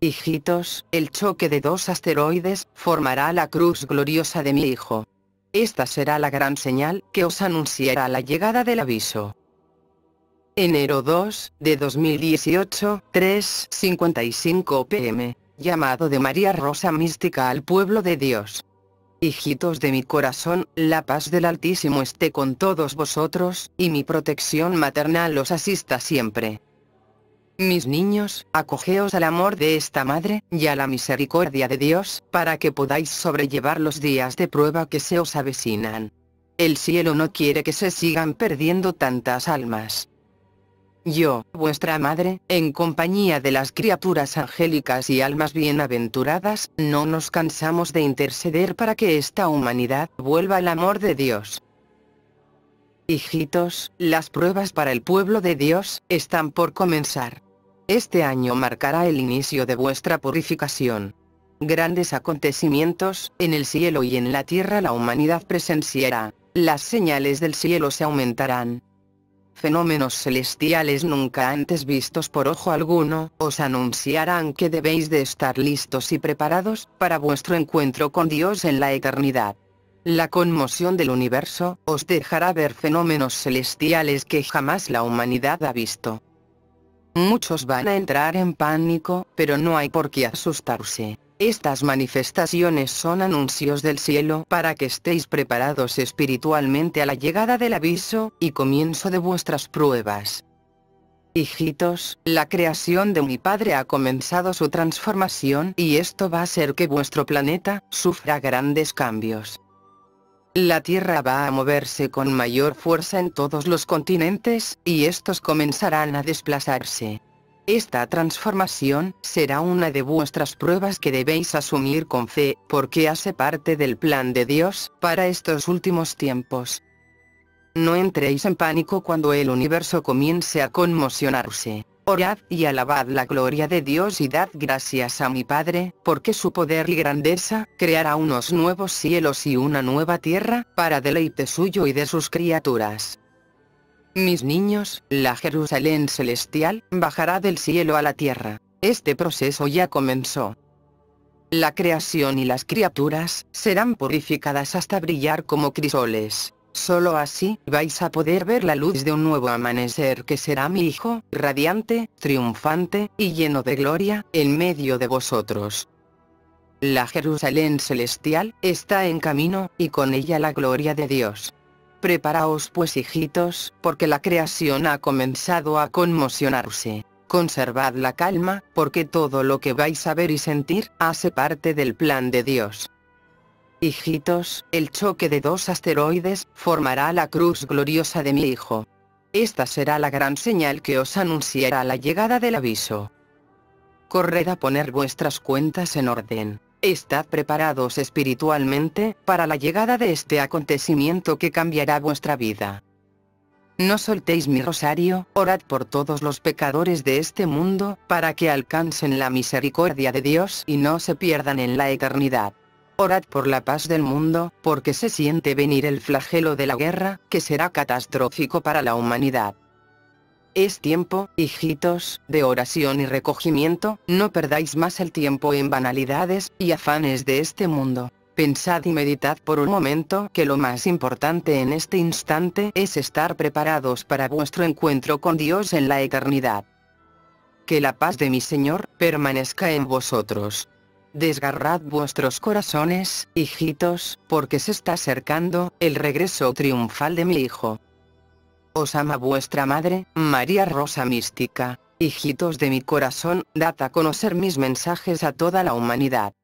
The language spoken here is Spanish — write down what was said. Hijitos, el choque de dos asteroides formará la cruz gloriosa de mi hijo. Esta será la gran señal que os anunciará la llegada del aviso. Enero 2, de 2018, 3:55 p.m., llamado de María Rosa Mística al pueblo de Dios. Hijitos de mi corazón, la paz del Altísimo esté con todos vosotros, y mi protección maternal os asista siempre. Mis niños, acogeos al amor de esta madre, y a la misericordia de Dios, para que podáis sobrellevar los días de prueba que se os avecinan. El cielo no quiere que se sigan perdiendo tantas almas. Yo, vuestra madre, en compañía de las criaturas angélicas y almas bienaventuradas, no nos cansamos de interceder para que esta humanidad vuelva al amor de Dios. Hijitos, las pruebas para el pueblo de Dios están por comenzar. Este año marcará el inicio de vuestra purificación. Grandes acontecimientos, en el cielo y en la tierra la humanidad presenciará, las señales del cielo se aumentarán. Fenómenos celestiales nunca antes vistos por ojo alguno, os anunciarán que debéis de estar listos y preparados para vuestro encuentro con Dios en la eternidad. La conmoción del universo os dejará ver fenómenos celestiales que jamás la humanidad ha visto. Muchos van a entrar en pánico, pero no hay por qué asustarse. Estas manifestaciones son anuncios del cielo para que estéis preparados espiritualmente a la llegada del aviso y comienzo de vuestras pruebas. Hijitos, la creación de mi Padre ha comenzado su transformación y esto va a hacer que vuestro planeta sufra grandes cambios. La Tierra va a moverse con mayor fuerza en todos los continentes, y estos comenzarán a desplazarse. Esta transformación será una de vuestras pruebas que debéis asumir con fe, porque hace parte del plan de Dios para estos últimos tiempos. No entréis en pánico cuando el universo comience a conmocionarse. Orad y alabad la gloria de Dios y dad gracias a mi Padre, porque su poder y grandeza creará unos nuevos cielos y una nueva tierra para deleite suyo y de sus criaturas. Mis niños, la Jerusalén celestial bajará del cielo a la tierra. Este proceso ya comenzó. La creación y las criaturas serán purificadas hasta brillar como crisoles. Solo así vais a poder ver la luz de un nuevo amanecer que será mi Hijo, radiante, triunfante y lleno de gloria, en medio de vosotros. La Jerusalén celestial está en camino, y con ella la gloria de Dios. Preparaos pues, hijitos, porque la creación ha comenzado a conmocionarse. Conservad la calma, porque todo lo que vais a ver y sentir hace parte del plan de Dios. Hijitos, el choque de dos asteroides formará la cruz gloriosa de mi hijo. Esta será la gran señal que os anunciará la llegada del aviso. Corred a poner vuestras cuentas en orden. Estad preparados espiritualmente para la llegada de este acontecimiento que cambiará vuestra vida. No soltéis mi rosario, orad por todos los pecadores de este mundo, para que alcancen la misericordia de Dios y no se pierdan en la eternidad. Orad por la paz del mundo, porque se siente venir el flagelo de la guerra, que será catastrófico para la humanidad. Es tiempo, hijitos, de oración y recogimiento, no perdáis más el tiempo en banalidades y afanes de este mundo. Pensad y meditad por un momento que lo más importante en este instante es estar preparados para vuestro encuentro con Dios en la eternidad. Que la paz de mi Señor permanezca en vosotros. Desgarrad vuestros corazones, hijitos, porque se está acercando el regreso triunfal de mi Hijo. Os ama vuestra madre, María Rosa Mística. Hijitos de mi corazón, dad a conocer mis mensajes a toda la humanidad.